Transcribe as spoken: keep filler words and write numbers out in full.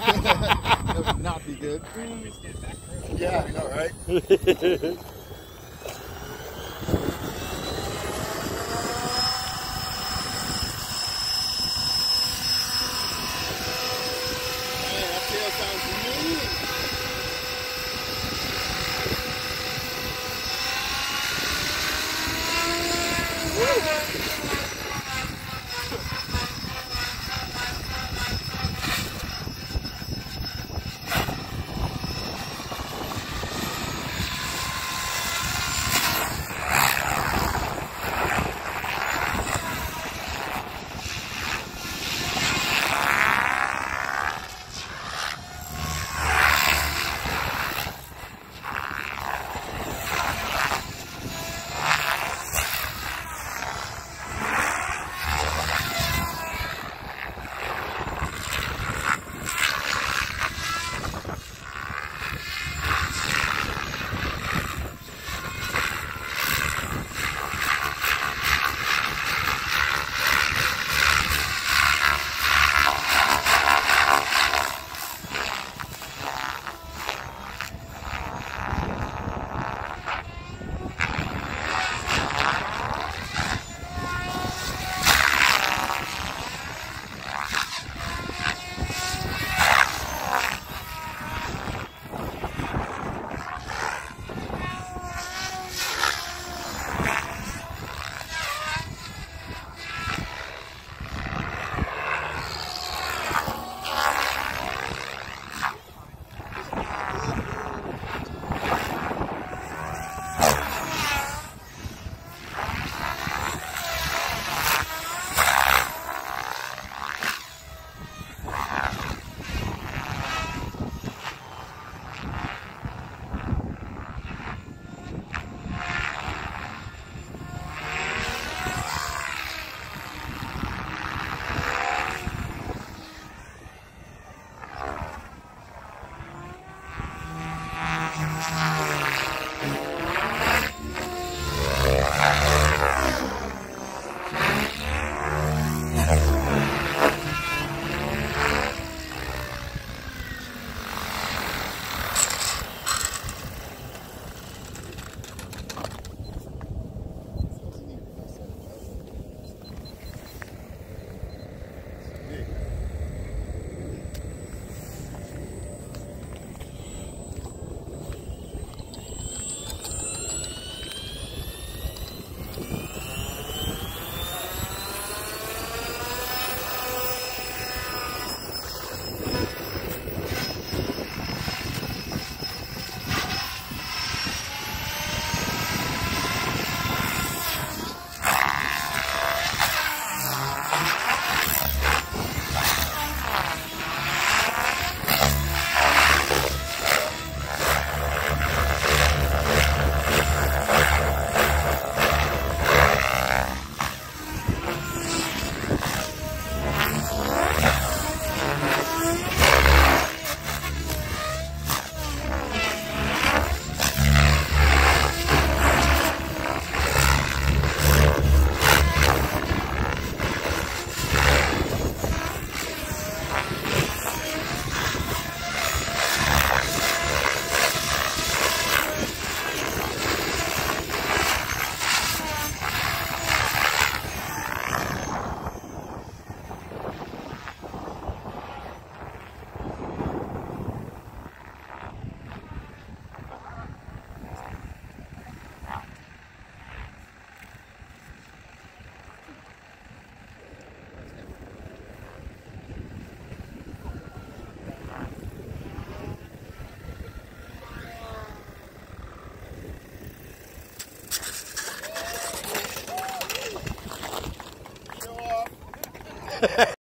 That would not be good. Yeah, I know, right? Man, that tail sounds amazing.